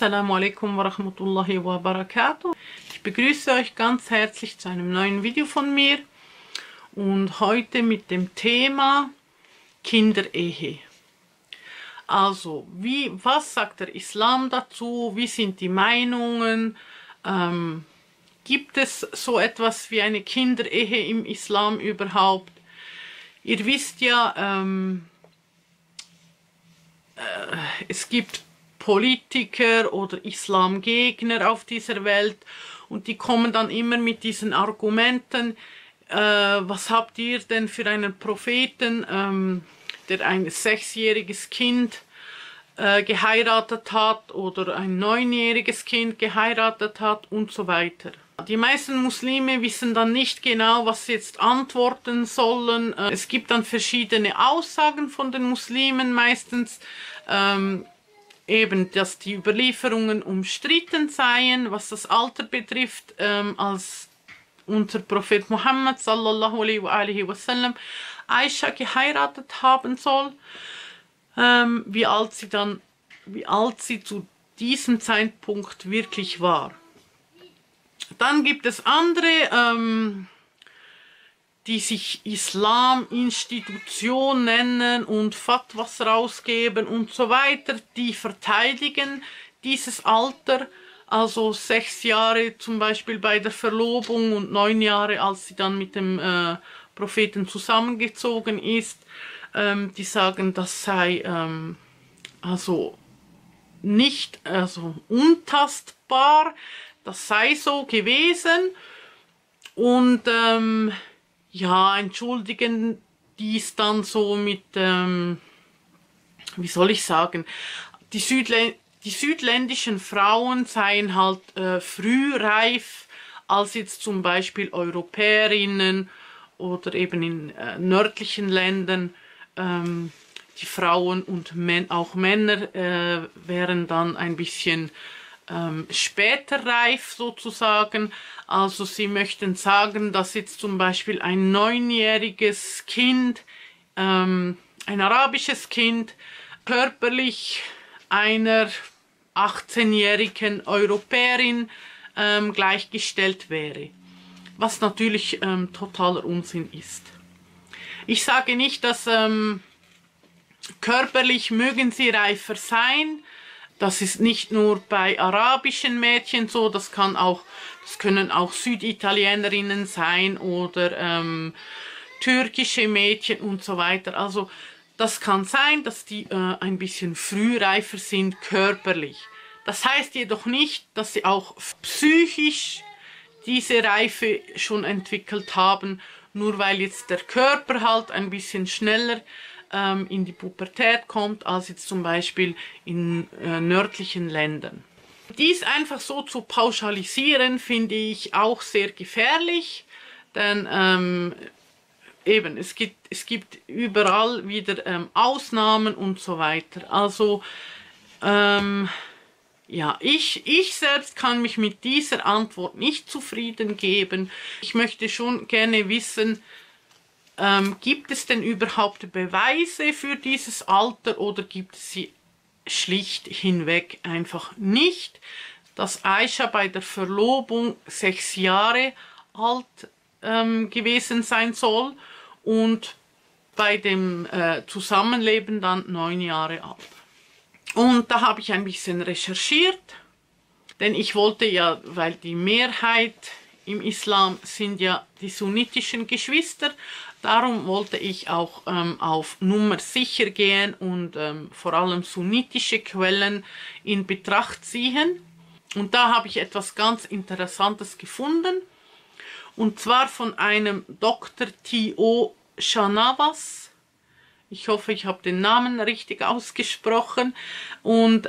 Assalamu alaikum wa rahmatullahi wa barakatuh. Ich begrüße euch ganz herzlich zu einem neuen Video von mir und heute mit dem Thema Kinderehe. Also, was sagt der Islam dazu? Wie sind die Meinungen? Gibt es so etwas wie eine Kinderehe im Islam überhaupt? Ihr wisst ja, es gibt Politiker oder Islamgegner auf dieser Welt und die kommen dann immer mit diesen Argumenten, was habt ihr denn für einen Propheten, der ein 6-jähriges Kind geheiratet hat oder ein 9-jähriges Kind geheiratet hat und so weiter. Die meisten Muslime wissen dann nicht genau, was sie jetzt antworten sollen. Es gibt dann verschiedene Aussagen von den Muslimen meistens, eben, dass die Überlieferungen umstritten seien, was das Alter betrifft, als unser Prophet Muhammad sallallahu alaihi wasallam Aisha geheiratet haben soll, wie alt sie zu diesem Zeitpunkt wirklich war. Dann gibt es andere, die sich Islam-Institution nennen und Fatwas rausgeben und so weiter, die verteidigen dieses Alter, also 6 Jahre zum Beispiel bei der Verlobung und 9 Jahre, als sie dann mit dem Propheten zusammengezogen ist. Die sagen, das sei also nicht, also untastbar, das sei so gewesen und ja, entschuldigen dies dann so mit, wie soll ich sagen, die südländischen Frauen seien halt frühreif als jetzt zum Beispiel Europäerinnen oder eben in nördlichen Ländern. Die Frauen und auch Männer wären dann ein bisschen später reif sozusagen. Also sie möchten sagen, dass jetzt zum Beispiel ein 9-jähriges Kind, ein arabisches Kind, körperlich einer 18-jährigen Europäerin gleichgestellt wäre. Was natürlich totaler Unsinn ist. Ich sage nicht, dass körperlich mögen sie reifer sein. Das ist nicht nur bei arabischen Mädchen so, das können auch Süditalienerinnen sein oder türkische Mädchen und so weiter. Also das kann sein, dass die ein bisschen frühreifer sind körperlich. Das heißt jedoch nicht, dass sie auch psychisch diese Reife schon entwickelt haben, nur weil jetzt der Körper halt ein bisschen schneller in die Pubertät kommt, als jetzt zum Beispiel in nördlichen Ländern. Dies einfach so zu pauschalisieren, finde ich auch sehr gefährlich, denn eben, es gibt überall wieder Ausnahmen und so weiter. Also ja, ich selbst kann mich mit dieser Antwort nicht zufrieden geben. Ich möchte schon gerne wissen, gibt es denn überhaupt Beweise für dieses Alter oder gibt es sie schlicht hinweg einfach nicht, dass Aisha bei der Verlobung 6 Jahre alt gewesen sein soll und bei dem Zusammenleben dann 9 Jahre alt. Und da habe ich ein bisschen recherchiert, denn ich wollte ja, weil die Mehrheit im Islam sind ja die sunnitischen Geschwister, darum wollte ich auch auf Nummer sicher gehen und vor allem sunnitische Quellen in Betracht ziehen. Und da habe ich etwas ganz Interessantes gefunden. Und zwar von einem Dr. T.O. Shanavas. Ich hoffe, ich habe den Namen richtig ausgesprochen. Und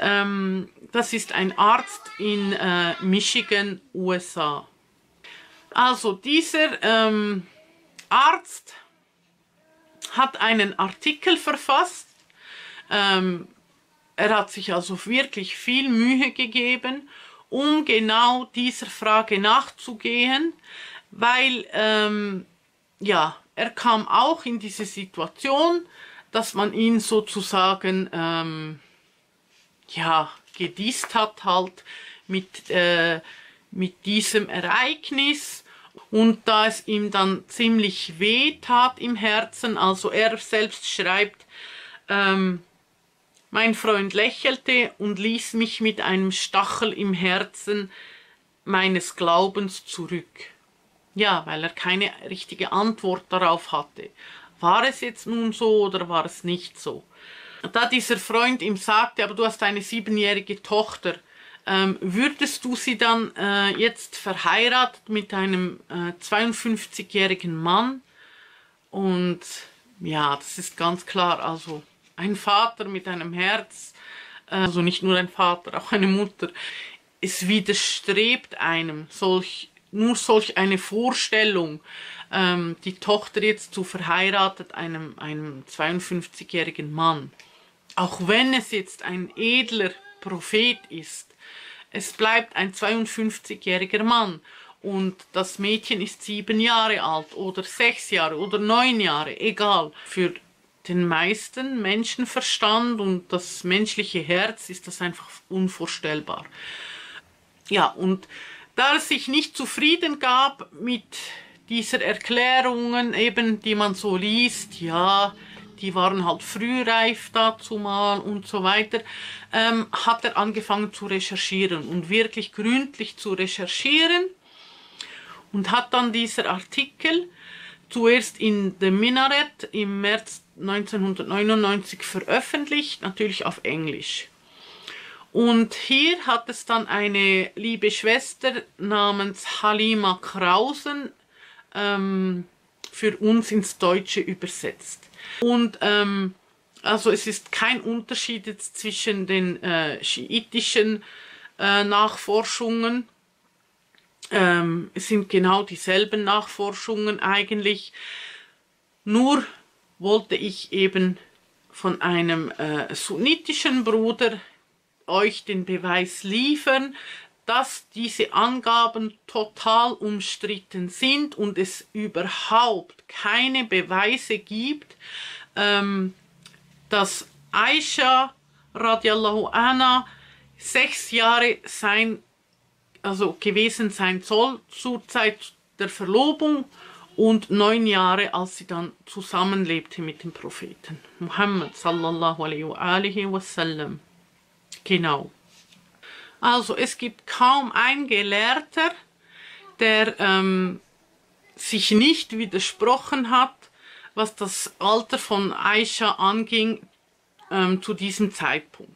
das ist ein Arzt in Michigan, USA. Also dieser Arzt hat einen Artikel verfasst. Er hat sich also wirklich viel Mühe gegeben, um genau dieser Frage nachzugehen, weil ja, er kam auch in diese Situation, dass man ihn sozusagen ja, gedisst hat, halt mit diesem Ereignis. Und da es ihm dann ziemlich weh tat im Herzen, also er selbst schreibt, mein Freund lächelte und ließ mich mit einem Stachel im Herzen meines Glaubens zurück. Ja, weil er keine richtige Antwort darauf hatte. War es jetzt nun so oder war es nicht so? Da dieser Freund ihm sagte, aber du hast eine 7-jährige Tochter, würdest du sie dann jetzt verheiratet mit einem 52-jährigen Mann? Und ja, das ist ganz klar, also ein Vater mit einem Herz, also nicht nur ein Vater, auch eine Mutter, es widerstrebt einem nur solch eine Vorstellung, die Tochter jetzt zu verheiratet einem 52-jährigen Mann. Auch wenn es jetzt ein edler Prophet ist, es bleibt ein 52-jähriger Mann und das Mädchen ist 7 Jahre alt oder 6 Jahre oder 9 Jahre, egal. Für den meisten Menschenverstand und das menschliche Herz ist das einfach unvorstellbar. Ja, und da er sich nicht zufrieden gab mit dieser Erklärungen, eben, die man so liest, ja, die waren halt frühreif dazu mal und so weiter, hat er angefangen zu recherchieren und wirklich gründlich zu recherchieren und hat dann dieser Artikel zuerst in The Minaret im März 1999 veröffentlicht, natürlich auf Englisch. Und hier hat es dann eine liebe Schwester namens Halima Krausen für uns ins Deutsche übersetzt. Und also es ist kein Unterschied jetzt zwischen den schiitischen Nachforschungen. Es sind genau dieselben Nachforschungen eigentlich. Nur wollte ich eben von einem sunnitischen Bruder euch den Beweis liefern, dass diese Angaben total umstritten sind und es überhaupt keine Beweise gibt, dass Aisha radiallahu anha 6 Jahre gewesen sein soll zur Zeit der Verlobung und 9 Jahre, als sie dann zusammenlebte mit dem Propheten Muhammad sallallahu alaihi wasallam. Genau. Also es gibt kaum einen Gelehrter, der sich nicht widersprochen hat, was das Alter von Aisha anging zu diesem Zeitpunkt.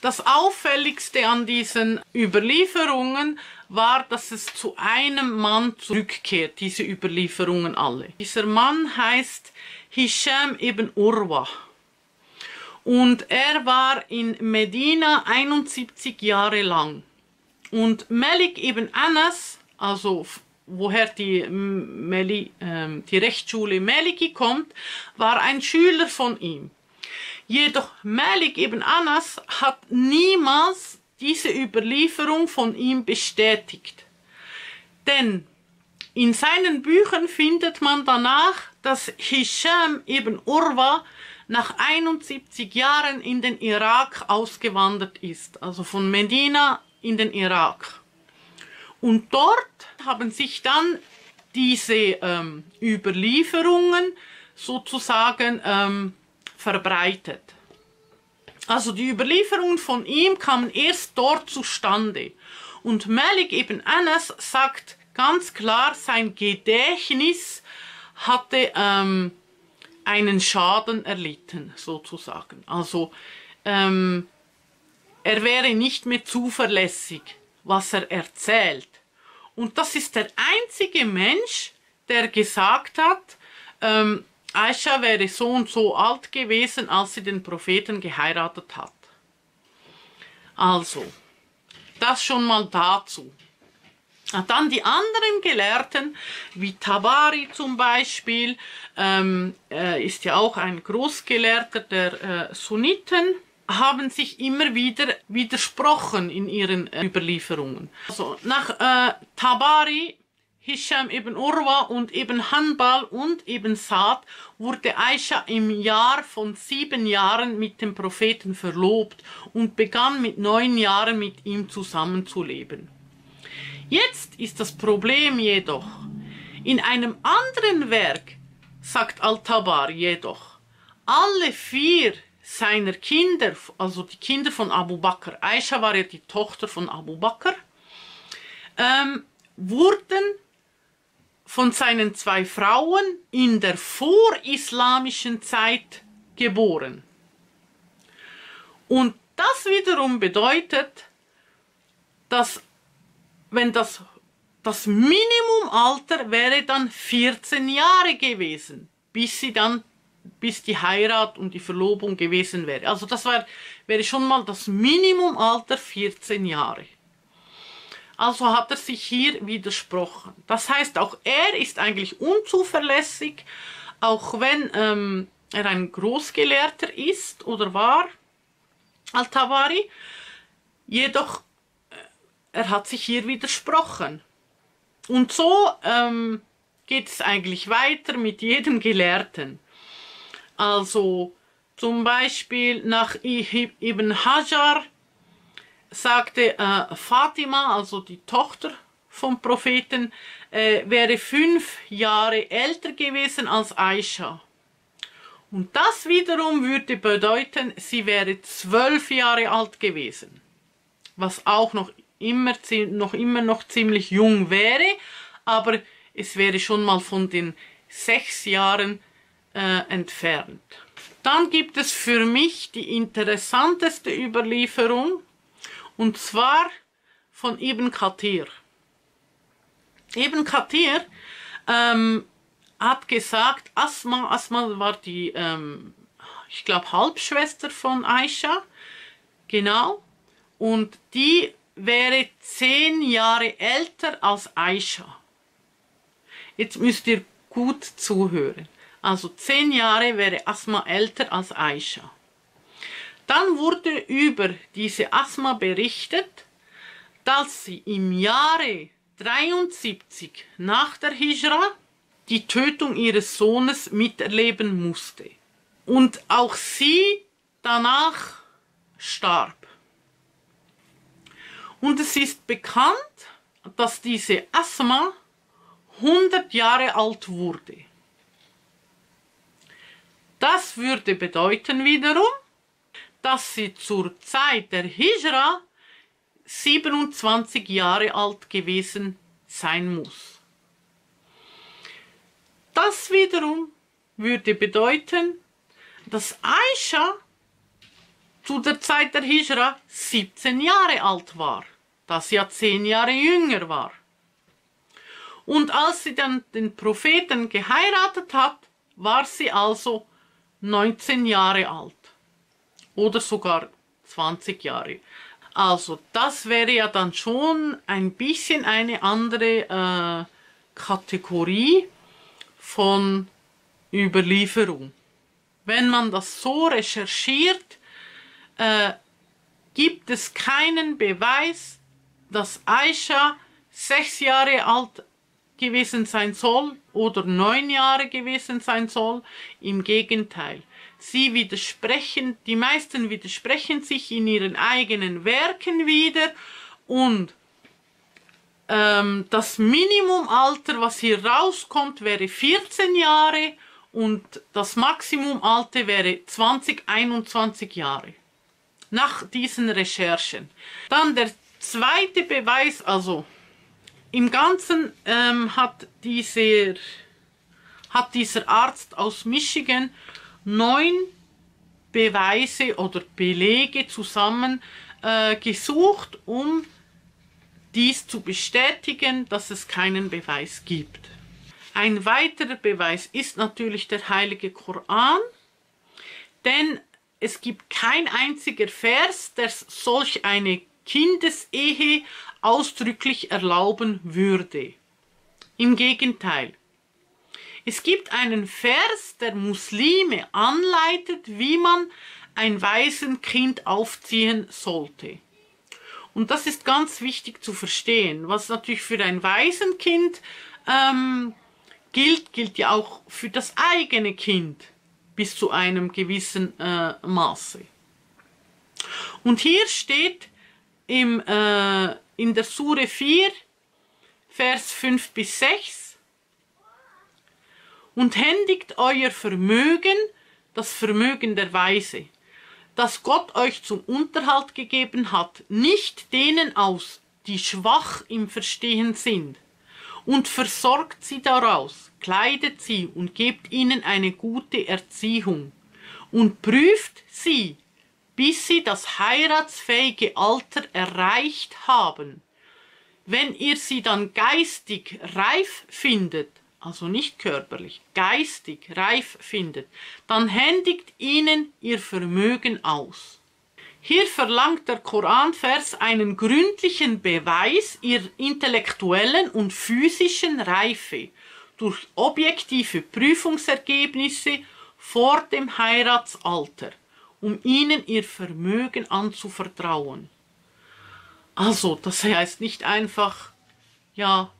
Das Auffälligste an diesen Überlieferungen war, dass es zu einem Mann zurückkehrt, diese Überlieferungen alle. Dieser Mann heißt Hisham ibn Urwa. Und er war in Medina 71 Jahre lang. Und Malik ibn Anas, also woher die Rechtsschule Maliki kommt, war ein Schüler von ihm. Jedoch Malik ibn Anas hat niemals diese Überlieferung von ihm bestätigt. Denn in seinen Büchern findet man danach, dass Hisham ibn Urwa nach 71 Jahren in den Irak ausgewandert ist, also von Medina in den Irak. Und dort haben sich dann diese Überlieferungen sozusagen verbreitet. Also die Überlieferungen von ihm kamen erst dort zustande. Und Malik ibn Anas sagt ganz klar, sein Gedächtnis hatte einen Schaden erlitten, sozusagen. Also er wäre nicht mehr zuverlässig, was er erzählt. Und das ist der einzige Mensch, der gesagt hat, Aisha wäre so und so alt gewesen, als sie den Propheten geheiratet hat. Also, das schon mal dazu. Dann die anderen Gelehrten, wie Tabari zum Beispiel, ist ja auch ein Großgelehrter der Sunniten, haben sich immer wieder widersprochen in ihren Überlieferungen. Also nach Tabari Hisham ibn Urwa und Ibn Hanbal und Ibn Saad wurde Aisha im Jahr von 7 Jahren mit dem Propheten verlobt und begann mit 9 Jahren mit ihm zusammenzuleben. Jetzt ist das Problem jedoch, in einem anderen Werk sagt Al-Tabari jedoch, alle 4 seiner Kinder, also die Kinder von Abu Bakr, Aisha war ja die Tochter von Abu Bakr, wurden von seinen 2 Frauen in der vorislamischen Zeit geboren. Und das wiederum bedeutet, dass wenn das Minimumalter wäre dann 14 Jahre gewesen, bis die Heirat und die Verlobung gewesen wäre. Also das wäre schon mal das Minimumalter 14 Jahre. Also hat er sich hier widersprochen. Das heißt, auch er ist eigentlich unzuverlässig, auch wenn er ein Großgelehrter ist oder war, Al-Tabari. Jedoch, er hat sich hier widersprochen. Und so geht es eigentlich weiter mit jedem Gelehrten. Also zum Beispiel nach Ibn Hajar sagte Fatima, also die Tochter vom Propheten, wäre 5 Jahre älter gewesen als Aisha. Und das wiederum würde bedeuten, sie wäre 12 Jahre alt gewesen, was auch noch immer ziemlich jung wäre, aber es wäre schon mal von den 6 Jahren entfernt. Dann gibt es für mich die interessanteste Überlieferung, und zwar von Ibn Kathir. Ibn Kathir hat gesagt, Asma war die, ich glaube, Halbschwester von Aisha, genau, und die wäre 10 Jahre älter als Aisha. Jetzt müsst ihr gut zuhören. Also 10 Jahre wäre Asma älter als Aisha. Dann wurde über diese Asma berichtet, dass sie im Jahre 73 nach der Hijra die Tötung ihres Sohnes miterleben musste. Und auch sie danach starb. Und es ist bekannt, dass diese Asma 100 Jahre alt wurde. Das würde bedeuten wiederum, dass sie zur Zeit der Hijra 27 Jahre alt gewesen sein muss. Das wiederum würde bedeuten, dass Aisha zu der Zeit der Hijra 17 Jahre alt war, dass sie ja 10 Jahre jünger war. Und als sie dann den Propheten geheiratet hat, war sie also 19 Jahre alt. Oder sogar 20 Jahre. Also das wäre ja dann schon ein bisschen eine andere Kategorie von Überlieferung. Wenn man das so recherchiert, gibt es keinen Beweis, dass Aisha 6 Jahre alt gewesen sein soll oder 9 Jahre gewesen sein soll. Im Gegenteil. Sie widersprechen, die meisten widersprechen sich in ihren eigenen Werken wieder, und das Minimumalter, was hier rauskommt, wäre 14 Jahre und das Maximumalter wäre 20, 21 Jahre nach diesen Recherchen. Dann der zweite Beweis, also im Ganzen hat dieser Arzt aus Michigan 9 Beweise oder Belege zusammen gesucht, um dies zu bestätigen, dass es keinen Beweis gibt. Ein weiterer Beweis ist natürlich der Heilige Koran, denn es gibt kein einziger Vers, der solch eine Kindesehe ausdrücklich erlauben würde. Im Gegenteil. Es gibt einen Vers, der Muslime anleitet, wie man ein Waisenkind aufziehen sollte. Und das ist ganz wichtig zu verstehen. Was natürlich für ein Waisenkind gilt ja auch für das eigene Kind bis zu einem gewissen Maße. Und hier steht in der Sure 4, Vers 5 bis 6, und händigt euer Vermögen, das Vermögen der Weise, das Gott euch zum Unterhalt gegeben hat, nicht denen aus, die schwach im Verstehen sind, und versorgt sie daraus, kleidet sie und gebt ihnen eine gute Erziehung, und prüft sie, bis sie das heiratsfähige Alter erreicht haben. Wenn ihr sie dann geistig reif findet, also nicht körperlich, geistig reif findet, dann händigt ihnen ihr Vermögen aus. Hier verlangt der Koranvers einen gründlichen Beweis ihrer intellektuellen und physischen Reife durch objektive Prüfungsergebnisse vor dem Heiratsalter, um ihnen ihr Vermögen anzuvertrauen. Also, das heißt nicht einfach, ja,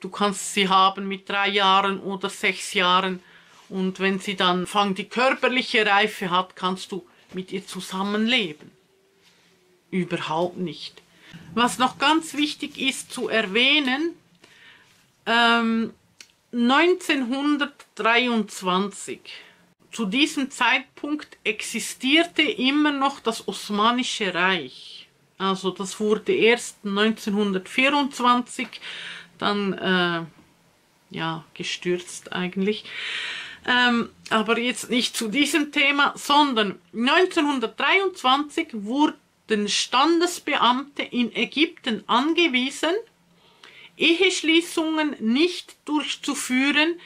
du kannst sie haben mit 3 Jahren oder 6 Jahren und wenn sie dann die körperliche Reife hat, kannst du mit ihr zusammenleben. Überhaupt nicht. Was noch ganz wichtig ist zu erwähnen, 1923, zu diesem Zeitpunkt existierte immer noch das Osmanische Reich. Also das wurde erst 1924 dann ja, gestürzt eigentlich. Aber jetzt nicht zu diesem Thema, sondern 1923 wurden Standesbeamte in Ägypten angewiesen, Eheschließungen nicht durchzuführen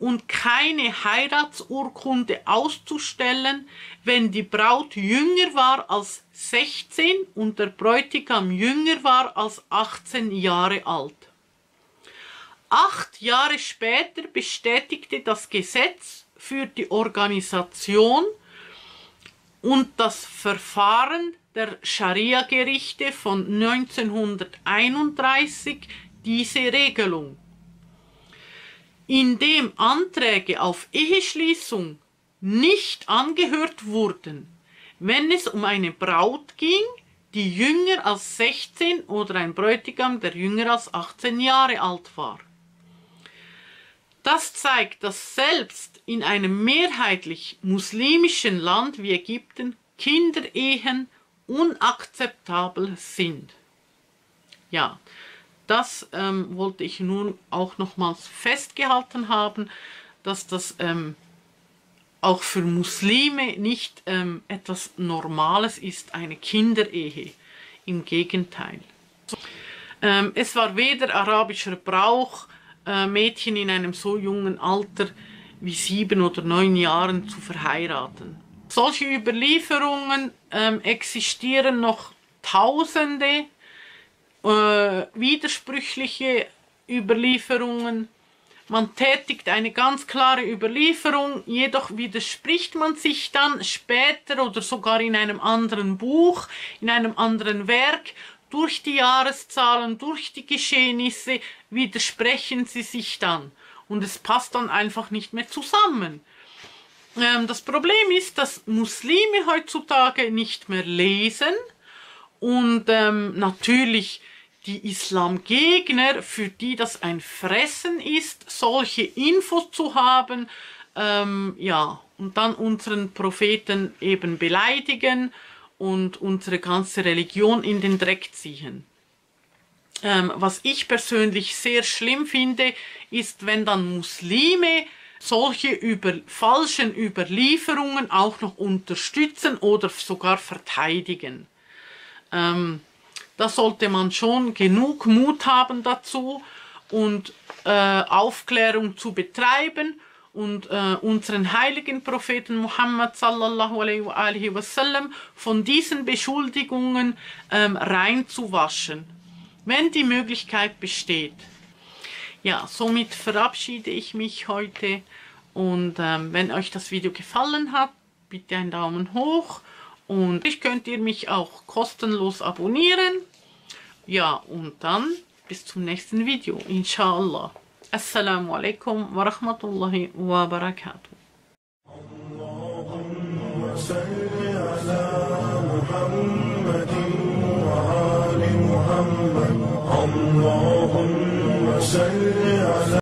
und keine Heiratsurkunde auszustellen, wenn die Braut jünger war als 16 und der Bräutigam jünger war als 18 Jahre alt. 8 Jahre später bestätigte das Gesetz für die Organisation und das Verfahren der Scharia-Gerichte von 1931 diese Regelung, indem Anträge auf Eheschließung nicht angehört wurden, wenn es um eine Braut ging, die jünger als 16 oder ein Bräutigam, der jünger als 18 Jahre alt war. Das zeigt, dass selbst in einem mehrheitlich muslimischen Land wie Ägypten Kinderehen unakzeptabel sind. Ja, das wollte ich nun auch nochmals festgehalten haben, dass das auch für Muslime nicht etwas Normales ist, eine Kinderehe. Im Gegenteil. Es war weder arabischer Brauch, Mädchen in einem so jungen Alter wie 7 oder 9 Jahren zu verheiraten. Solche Überlieferungen existieren noch tausende widersprüchliche Überlieferungen. Man tätigt eine ganz klare Überlieferung, jedoch widerspricht man sich dann später oder sogar in einem anderen Buch, in einem anderen Werk. Durch die Jahreszahlen, durch die Geschehnisse widersprechen sie sich dann. Und es passt dann einfach nicht mehr zusammen. Das Problem ist, dass Muslime heutzutage nicht mehr lesen und natürlich die Islamgegner, für die das ein Fressen ist, solche Infos zu haben, ja, und dann unseren Propheten eben beleidigen und unsere ganze Religion in den Dreck ziehen. Was ich persönlich sehr schlimm finde, ist, wenn dann Muslime solche falschen Überlieferungen auch noch unterstützen oder sogar verteidigen. Da sollte man schon genug Mut haben dazu und Aufklärung zu betreiben und unseren heiligen Propheten Muhammad sallallahu alaihi wasallam von diesen Beschuldigungen reinzuwaschen, wenn die Möglichkeit besteht. Ja, somit verabschiede ich mich heute und wenn euch das Video gefallen hat, bitte einen Daumen hoch und könnt ihr mich auch kostenlos abonnieren. Ja, und dann bis zum nächsten Video, inshallah. Assalamu alaikum wa rahmatullahi wa barakatuh. Allahumma salli ala